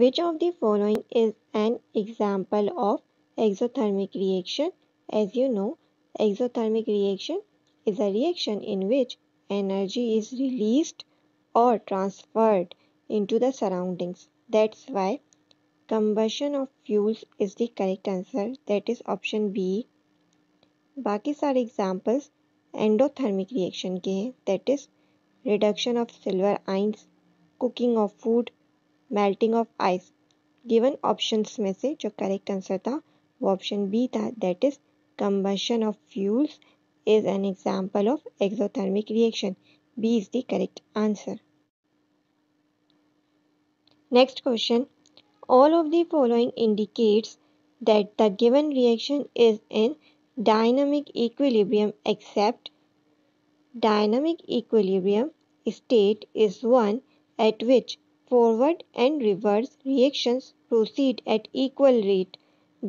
Which of the following is an example of exothermic reaction? As you know, exothermic reaction is a reaction in which energy is released or transferred into the surroundings. That's why combustion of fuels is the correct answer. That is option B. बाकी सारे examples endothermic reaction के हैं. That is reduction of silver ions, cooking of food, melting of ice. Given options में से जो correct answer था वो option B था. That is combustion of fuels is an example of exothermic reaction. B is the correct answer. Next question. All of the following indicates that the given reaction is in dynamic equilibrium except dynamic equilibrium state is one at which forward and reverse reactions proceed at equal rate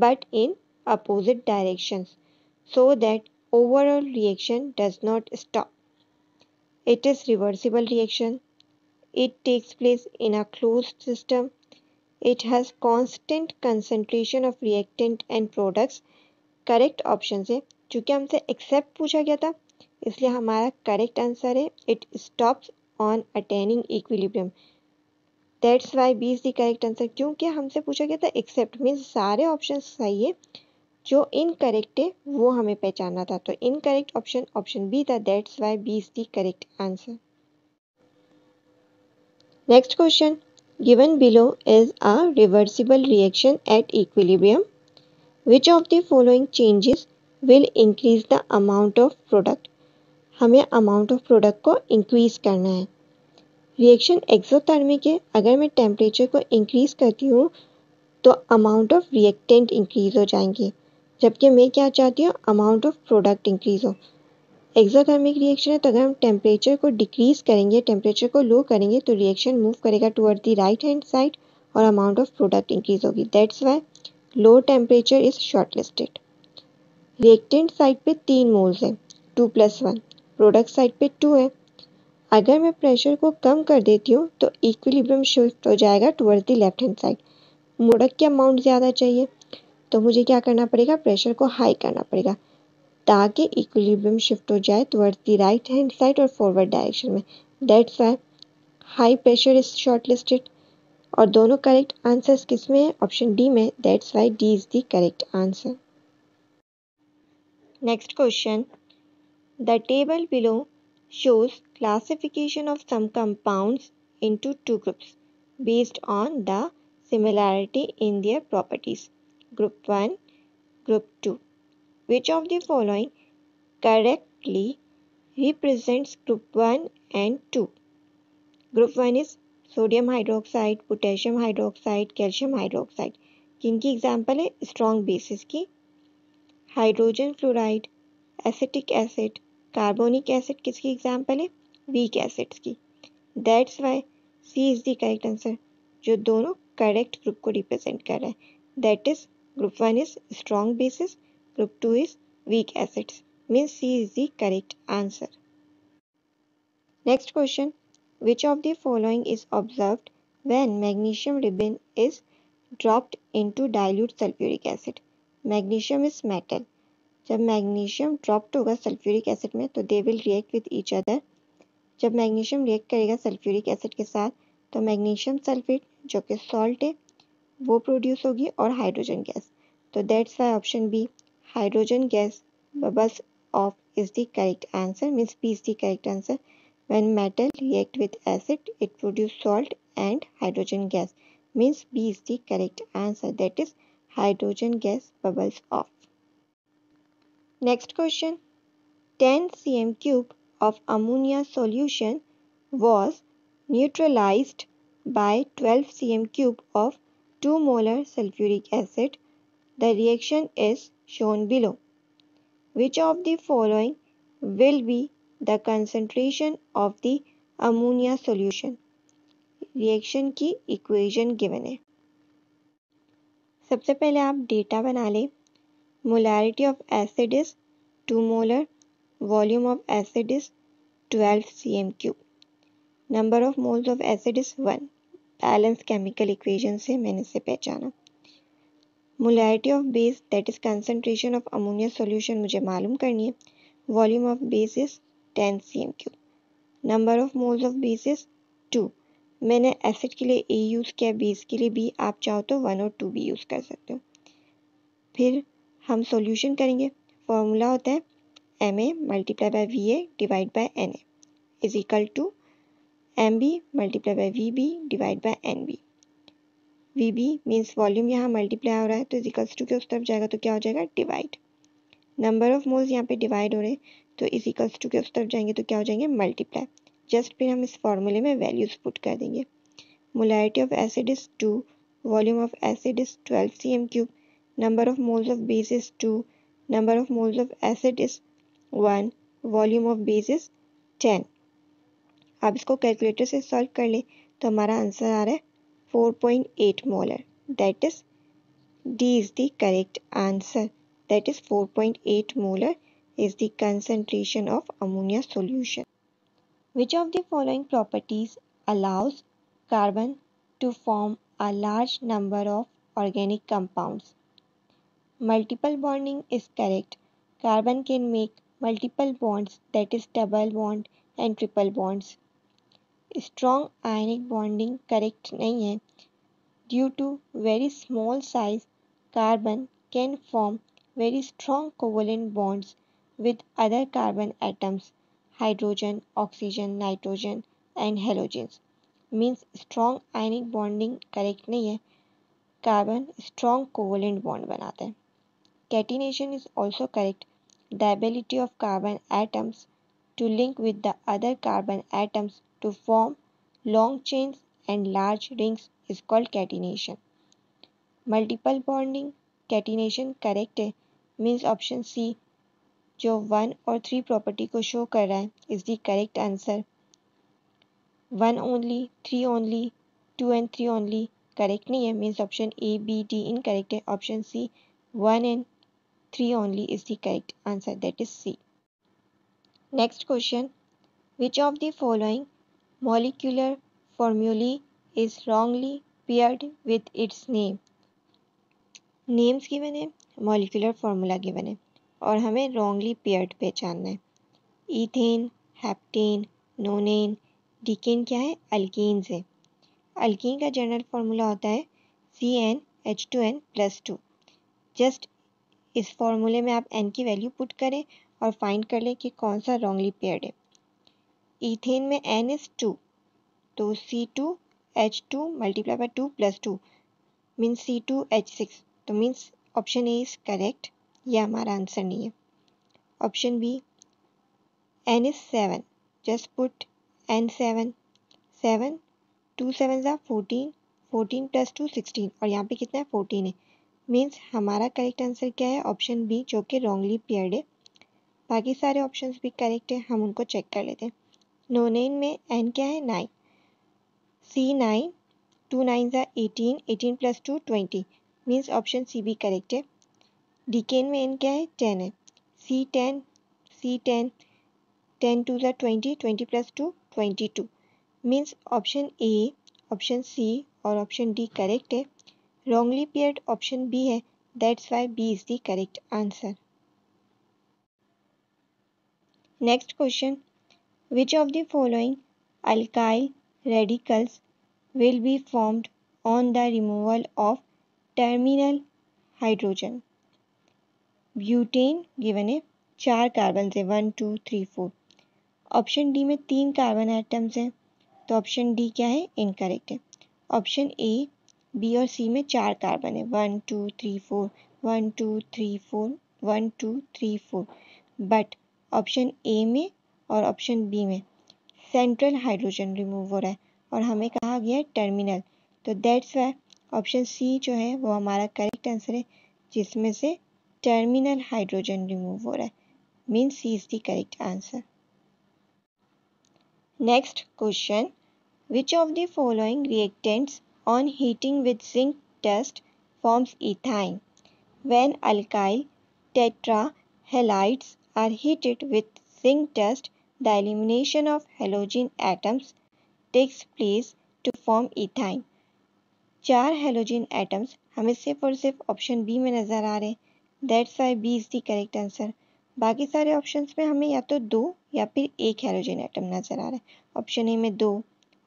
but in opposite directions so that overall reaction does not stop. It is reversible reaction. It takes place in a closed system. It has constant concentration of reactant and products. Correct option है चूँकि हमसे except पूछा गया था इसलिए हमारा correct answer है it stops on attaining equilibrium. That's why B is the correct answer क्योंकि हमसे पूछा गया था एक्सेप्ट मीन्स सारे ऑप्शन सही है जो इनकरेक्ट है वो हमें पहचानना था तो इनकरेक्ट ऑप्शन ऑप्शन बी था. That's why B is the correct answer. Next question. Given below is a reversible reaction at equilibrium. Which of the following changes will increase the amount of product? हमें amount of product को increase करना है. Reaction exothermic है. अगर मैं temperature को increase करती हूँ तो amount of reactant increase हो जाएंगे जबकि मैं क्या चाहती हूँ amount of product increase हो. Exothermic reaction है तो अगर हम temperature को decrease करेंगे temperature को low करेंगे तो reaction move करेगा towards the right hand side और amount of product increase होगी. That's why low temperature is short listed. Reactant side पे 3 मोल्स हैं 2+1 प्रोडक्ट साइड पे 2 है. अगर मैं प्रेशर को कम कर देती हूँ तो इक्विलिब्रियम शिफ्ट हो जाएगा towards the left hand side. Product की अमाउंट ज़्यादा चाहिए तो मुझे क्या करना पड़ेगा प्रेशर को हाई करना पड़ेगा ताकि इक्विलिब्रियम शिफ्ट हो जाए towards the right hand side और फॉरवर्ड डायरेक्शन में. That's why high pressure is short listed और दोनों करेक्ट आंसर्स किस में है ऑप्शन डी में. That's why D is the correct answer. Next question. The table below shows classification of some compounds into 2 groups based on the similarity in their properties group 1 group 2. Which of the following correctly represents group 1 and 2. Group 1 is sodium hydroxide potassium hydroxide calcium hydroxide. किनकी example है strong bases की. Hydrogen fluoride acetic acid carbonic acid किसकी example है weak acids की. That's why C is the correct answer जो दोनों correct group को represent कर रहा है. That is group 1 is strong bases group 2 is weak acids means C is the correct answer. Next question. Which of the following is observed when magnesium ribbon is dropped into dilute sulfuric acid? Magnesium is metal. जब magnesium dropped होगा sulfuric acid में तो they will react with each other. जब magnesium react करेगा sulfuric acid के साथ तो magnesium sulfate जो कि salt है वो produce होगी और hydrogen gas. तो that's why option B hydrogen gas bubbles off is the correct answer means B is the correct answer. When metal react with acid, it produce salt and hydrogen gas. Means B is the correct answer. That is, hydrogen gas bubbles off. Next question. 10 cm cube of ammonia solution was neutralized by 12 cm cube of 2 molar sulfuric acid. The reaction is shown below. Which of the following will be the concentration of the ammonia solution? Reaction की equation given है. सबसे पहले आप data बना लें. Molarity of acid is 2 molar. Volume of acid is 12 cm3. Number of moles of acid is 1. Balanced chemical equation से मैंने इसे पहचाना। Molarity of base that is concentration of ammonia solution मुझे मालूम करनी है। Volume of base is 10 cm³। Number of moles of base is 2। मैंने acid के लिए ए यूज़ किया, बेस के लिए बी। आप चाहो तो 1 और 2 भी यूज़ कर सकते हो। फिर हम सॉल्यूशन करेंगे। फॉर्मूला होता है MA × VA / NA = MB × VB / NB। VB means volume यहाँ मल्टीप्लाई हो रहा है तो इजिकल्स टू के उस तरफ जाएगा तो क्या हो जाएगा डिवाइड। नंबर ऑफ मोल्स यहाँ पे डिवाइड हो रहे हैं तो इजिकल्स टू के उस तरफ जाएंगे तो क्या हो जाएंगे मल्टीप्लाई। जस्ट फिर हम इस फॉर्मूले में वैल्यूज पुट कर देंगे। Molarity of acid is 2, volume of acid is 12 cm³, number of moles of base is 2, number of moles of acid is 1, volume of base is 10। अब इसको कैलकुलेटर से सॉल्व कर ले तो हमारा आंसर आ रहा है 4.8 molar. That is D is the correct answer. That is 4.8 molar is the concentration of ammonia solution. Which of the following properties allows carbon to form a large number of organic compounds? Multiple bonding is correct. Carbon can make multiple bonds, that is double bond and triple bonds. Strong ionic bonding correct नहीं है. Due to very small size, carbon can form very strong covalent bonds with other carbon atoms. Hydrogen, oxygen, nitrogen and halogens. Means strong ionic bonding correct नहीं है, carbon strong covalent bond बनाता है। Catenation is also correct. The ability of carbon atoms to link with the other carbon atoms to form long chains and large rings is called catenation. Multiple bonding catenation correct है। Means option C जो 1 और 3 property को show कर रहा है is the correct answer. 1 only, 3 only, 2 and 3 only correct नहीं है। Means option A, B, D incorrect है। Option C 1 and 3 only is the correct answer, that is C. Next question, which of the following molecular formulae is wrongly paired with its name? Names given है, molecular formula given है और हमें wrongly paired पहचानना है। Ethane, heptane, नोनेन, डिकेन क्या है? Alkanes है। Alkane का जनरल फार्मूला होता है CnH2n+2। जस्ट इस फार्मूले में आप n की वैल्यू पुट करें और फाइंड कर लें कि कौन सा रॉन्गली पेयर्ड है। ईथेन में n इज 2 तो C2H2 × 2 + 2 मीन्स C2H6, तो means option A is correct. यह हमारा आंसर नहीं है। Option B N is 7, just put N7, 7 2 7s are 14 14 + 2 16 और यहाँ पे कितना है 14 है। मीन्स हमारा करेक्ट आंसर क्या है? ऑप्शन बी जो कि रॉन्गली पेयर्ड है। बाकी सारे ऑप्शंस भी करेक्ट है, हम उनको चेक कर लेते हैं। नोनेन में N क्या है? 9, C9, 2 9s are 18, 18 + 2 20 means option C भी करेक्ट है। डिकेन में n क्या है? 10 है, C10, C10, 10 2s are 20, 20 + 2 22 means option A, option C और ऑप्शन डी करेक्ट है। रॉन्गली पेयर्ड ऑप्शन बी है, that's why B is the correct answer. Next question, which of the following alkyl radicals will be formed on the removal of terminal hydrogen? Butane given है, 4 carbon है, 1 2 3 4। Option D में 3 carbon atoms हैं तो option D क्या है? Incorrect है। Option A, B और सी में 4 कार्बन है, 1 2 3 4, 1 2 3 4, 1 2 3 4 बट ऑप्शन ए में और ऑप्शन बी में सेंट्रल हाइड्रोजन रिमूव हो रहा है और हमें कहा गया है टर्मिनल, तो दैट्स वाई ऑप्शन सी जो है वो हमारा करेक्ट आंसर है जिसमें से टर्मिनल हाइड्रोजन रिमूव हो रहा है। Means C is the correct answer. Next question, which of the following reactants on heating with zinc dust forms ethyne when alkyl tetrahalides are heated with zinc dust? The elimination of halogen atoms takes place to form ethyne. चार halogen atoms हमें सिर्फ और सिर्फ option B में नज़र आ रहे हैं, that's why B is the correct answer. बाकी सारे ऑप्शंस में हमें या तो दो या फिर एक हेलोजन एटम नज़र आ रहा है। ऑप्शन ए में दो,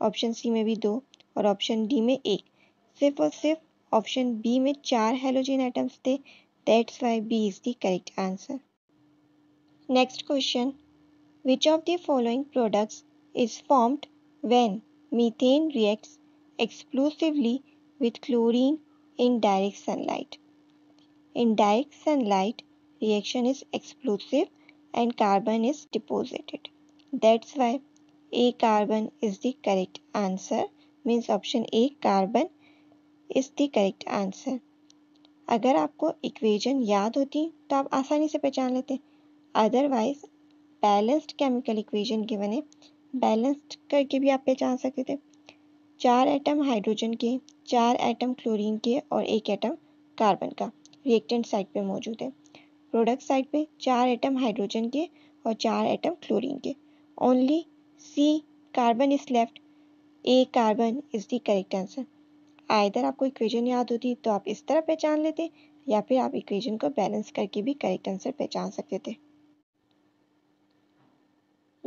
ऑप्शन सी में भी दो और ऑप्शन डी में एक। सिर्फ और सिर्फ ऑप्शन बी में चार हेलोजन एटम्स थे, that's why B is the correct answer. Next question, which of the following products is formed when methane reacts explosively with chlorine in direct sunlight? In direct sunlight, reaction is explosive and carbon is deposited. That's why A carbon is the correct answer, means option A carbon is the correct answer. अगर आपको equation याद होती तो आप आसानी से पहचान लेते, otherwise balanced chemical equation given है, balanced करके भी आप पहचान सकते थे। चार एटम हाइड्रोजन के, चार एटम क्लोरीन के और एक एटम कार्बन का रिएक्टेंट साइड पे मौजूद है। प्रोडक्ट साइड पे चार एटम हाइड्रोजन के और चार एटम क्लोरीन के। Only C carbon is left, A carbon is the correct answer. Either आपको इक्वेशन याद होती तो आप इस तरह पहचान लेते या फिर आप इक्वेशन को बैलेंस करके भी करेक्ट आंसर पहचान सकते थे।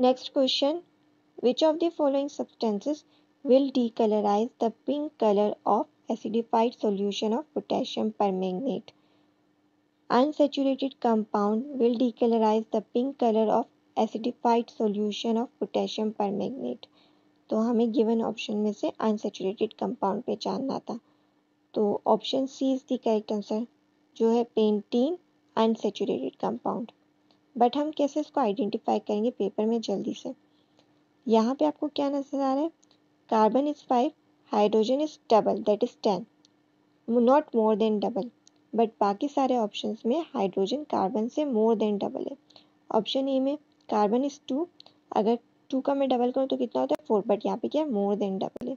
Next question, which of the following substances will decolorize the pink color of acidified solution of potassium permanganate? Unsaturated compound will decolorize the pink color of acidified solution of potassium permanganate. तो हमें given option में से unsaturated compound पहचानना था, तो option C is the correct answer जो है pentene unsaturated compound। But हम कैसे इसको आइडेंटिफाई करेंगे पेपर में जल्दी से। यहाँ पे आपको क्या नजर आ रहा है, carbon is 5, hydrogen is double that is 10, not more than double, but बाकी सारे ऑप्शंस में हाइड्रोजन कार्बन से मोर देन डबल है। ऑप्शन ए में कार्बन इज 2, अगर 2 का मैं डबल करूँ तो कितना होता है 4, बट यहाँ पे क्या है मोर देन डबल है।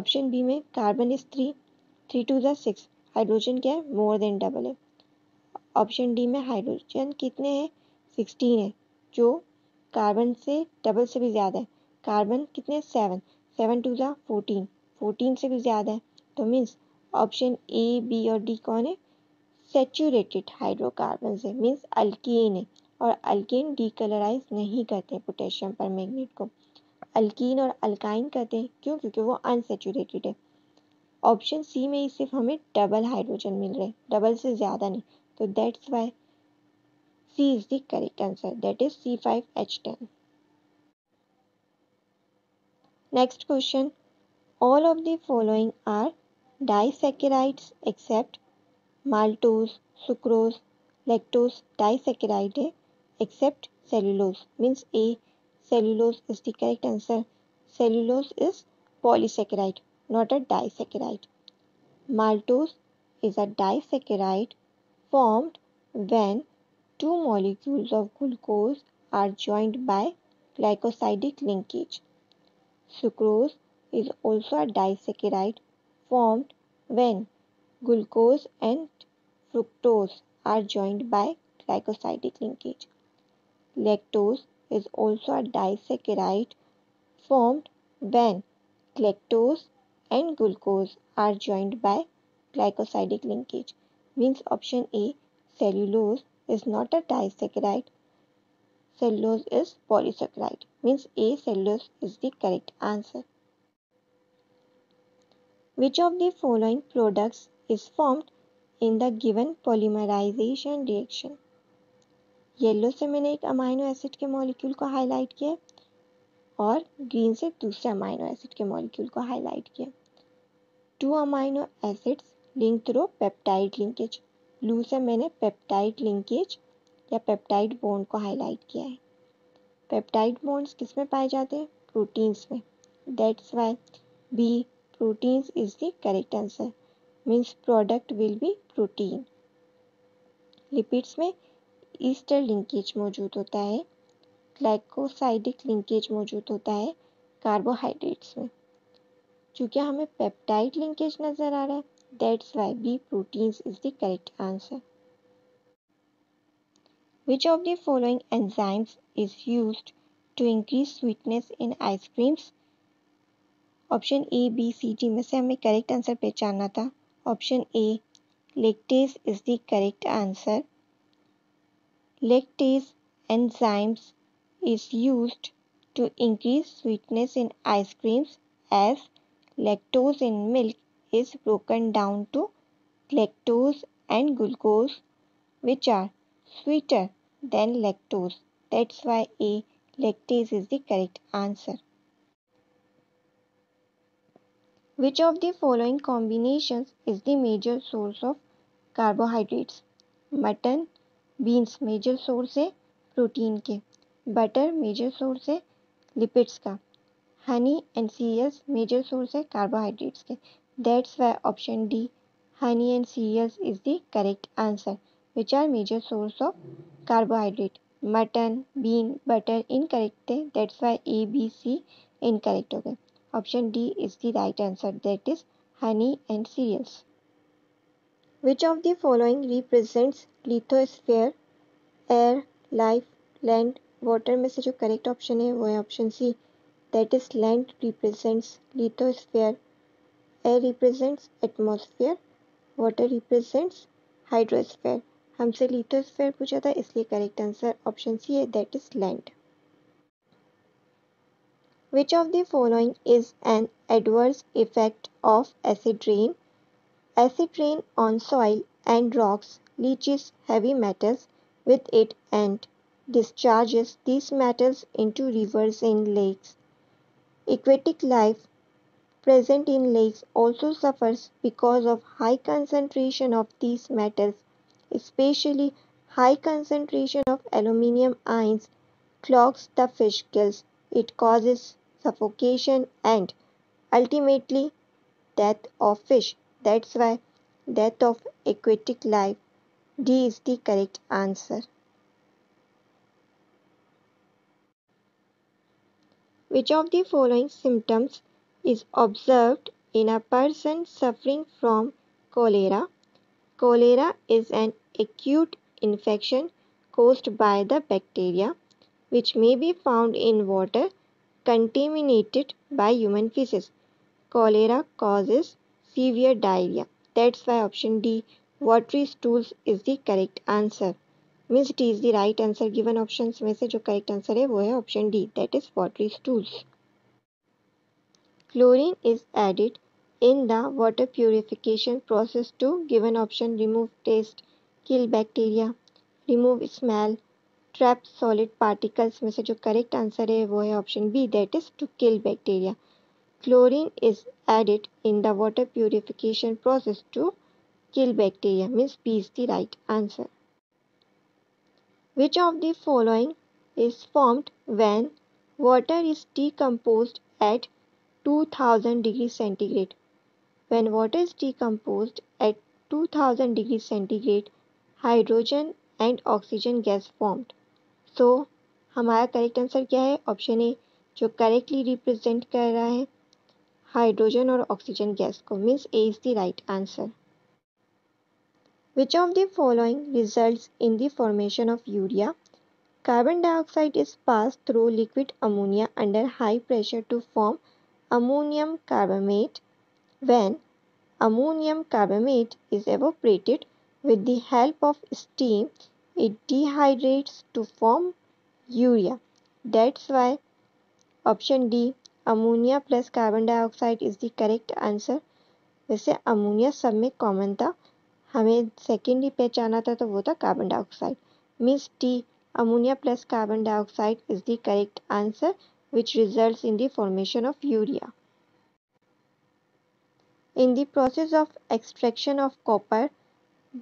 ऑप्शन बी में कार्बन इज 3, 3 × 2 = 6, हाइड्रोजन क्या है मोर देन डबल है। ऑप्शन डी में हाइड्रोजन कितने हैं 16 है, जो कार्बन से डबल से भी ज़्यादा है। कार्बन कितने 7, 7 × 2 = 14, 14 से भी ज़्यादा है, तो मीन्स ऑप्शन ए, बी और डी कौन है सेचूरेटेड हाइड्रोकार्बन है, मीन्स अल्कीन है, और अल्कीन डीकलराइज नहीं करते पोटेशियम परमैंगनेट को। अल्कीन और अल्काइन करते हैं, क्यों? क्योंकि वो अनसेचूरेटेड है। ऑप्शन सी में ही सिर्फ हमें डबल हाइड्रोजन मिल रहे हैं, डबल से ज़्यादा नहीं, तो that's why C is the correct answer, that is C5H10। Next question, all of the following are disaccharides except maltose, sucrose, lactose disaccharide except cellulose, means A cellulose is the correct answer. Cellulose is polysaccharide, not a disaccharide. Maltose is a disaccharide formed when two molecules of glucose are joined by glycosidic linkage. Sucrose is also a disaccharide formed when glucose and fructose are joined by glycosidic linkage. Lactose is also a disaccharide formed when galactose and glucose are joined by glycosidic linkage. Means option A, cellulose is not a disaccharide. Cellulose is polysaccharide, means A cellulose is the correct answer. Which of the following products is formed in the given polymerization reaction? Yellow से मैंने एक amino acid के molecule को highlight किया और green से दूसरे amino acid के मॉलिक्यूल को हाईलाइट किया। Two amino acids link through peptide linkage, blue से मैंने पेप्टाइड लिंकेज या पेप्टाइड बॉन्ड को हाईलाइट किया है। पेप्टाइड बॉन्ड्स किस में पाए जाते हैं प्रोटीन्स में, that's why B proteins is the correct answer, means product will be protein. Lipids में ईस्टर लिंकेज मौजूद होता है, ग्लाइकोसाइडिक लिंकेज मौजूद होता है कार्बोहाइड्रेट्स में। चूँकि हमें पेप्टाइड लिंकेज नज़र आ रहा है, that's why B proteins is the correct answer. Which of the following enzymes is used to increase sweetness in ice creams? Option A B C D में से हमें करेक्ट आंसर पहचानना था। Option A lactase is the correct answer. Lactase enzymes is used to increase sweetness in ice creams as lactose in milk is broken down to galactose and glucose, which are sweeter than lactose. That's why A, lactase is the correct answer. Which of the following combinations is the major source of carbohydrates? Mutton, beans major source है protein के, butter major source है lipids का, honey and cereals major source है carbohydrates के। That's why option D honey and cereals is the correct answer which are major source of carbohydrate. Mutton, bean, butter incorrect थे, that's why A B C incorrect हो गए। Option D is the right answer, that is honey and cereals. Which of the following represents lithosphere, air, life, land, water में से जो correct option है वो है option C, that is land represents lithosphere, air represents atmosphere, water represents hydrosphere. हमसे lithosphere पूछा था इसलिए करेक्ट आंसर ऑप्शन सी है, that is land. Which of the following is an adverse effect of acid rain? Acid rain on soil and rocks leaches heavy metals with it and discharges these metals into rivers and lakes. Aquatic life present in lakes also suffers because of high concentration of these metals, especially high concentration of aluminum ions clogs the fish gills. It causes suffocation and ultimately death of fish. That's why death of aquatic life, D is the correct answer. Which of the following symptoms is observed in a person suffering from cholera? Cholera is an acute infection caused by the bacteria which may be found in water contaminated by human feces. Cholera causes severe diarrhea. That's why option D, watery stools is the correct answer. Means D is the right answer. Given options में से जो correct answer है वो है option D, that is watery stools. Chlorine is added in the water purification process to given option remove taste, kill bacteria, remove smell, trap solid particles. में से जो correct answer है वो है option B, that is to kill bacteria. Chlorine is added in the water purification process to kill bacteria, means B is the right answer. Which of the following is formed when water is decomposed at 2000 degrees centigrade? When water is decomposed at 2000 degrees centigrade, hydrogen and oxygen gas formed. So, हमारा correct answer क्या है? Option A, जो correctly represent कर रहा है hydrogen और oxygen gas को, means A is the right answer. Which of the following results in the formation of urea? Carbon dioxide is passed through liquid ammonia under high pressure to form ammonium carbamate. When ammonium carbamate is evaporated with the help of steam, it dehydrates to form urea. That's why option D, ammonia plus carbon dioxide is the correct answer. वैसे ammonia सब में common था, हमें secondly पहचाना था तो वो था carbon dioxide. Means T ammonia plus carbon dioxide is the correct answer which results in the formation of urea. In the process of extraction of copper,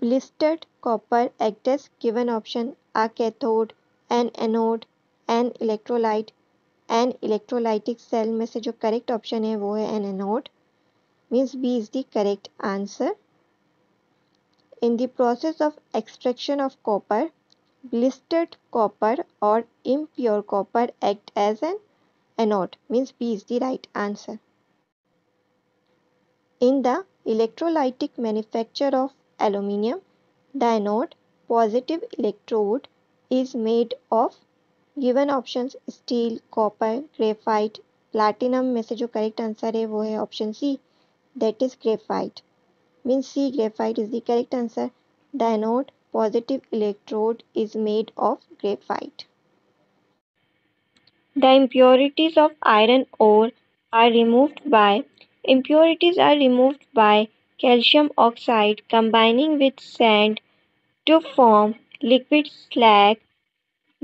blistered copper act as given option a cathode, an anode, an electrolyte, an electrolytic cell. में से जो correct option है वो है an anode, means B is the correct answer. In the process of extraction of copper, blistered copper or impure copper act as an anode, means B is the right answer. In the electrolytic manufacture of aluminium, the anode positive electrode is made of given options steel, copper, graphite, platinum में से जो correct answer है वो है option C, that is graphite. Means C graphite is the correct answer. The anode positive electrode is made of graphite. The impurities of iron ore are removed by calcium oxide combining with sand to form liquid slag,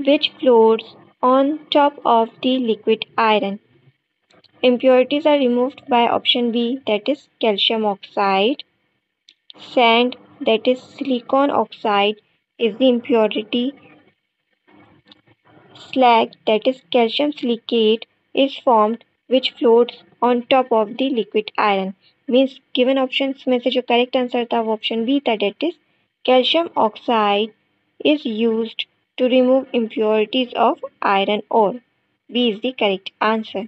which floats on top of the liquid iron. Impurities are removed by option B, that is calcium oxide. Sand, that is silicon oxide, is the impurity. Slag, that is calcium silicate, is formed, which floats on top of the liquid iron. Means given options में से जो correct answer था वो option B था, that is calcium oxide is used to remove impurities of iron ore. B is the correct answer.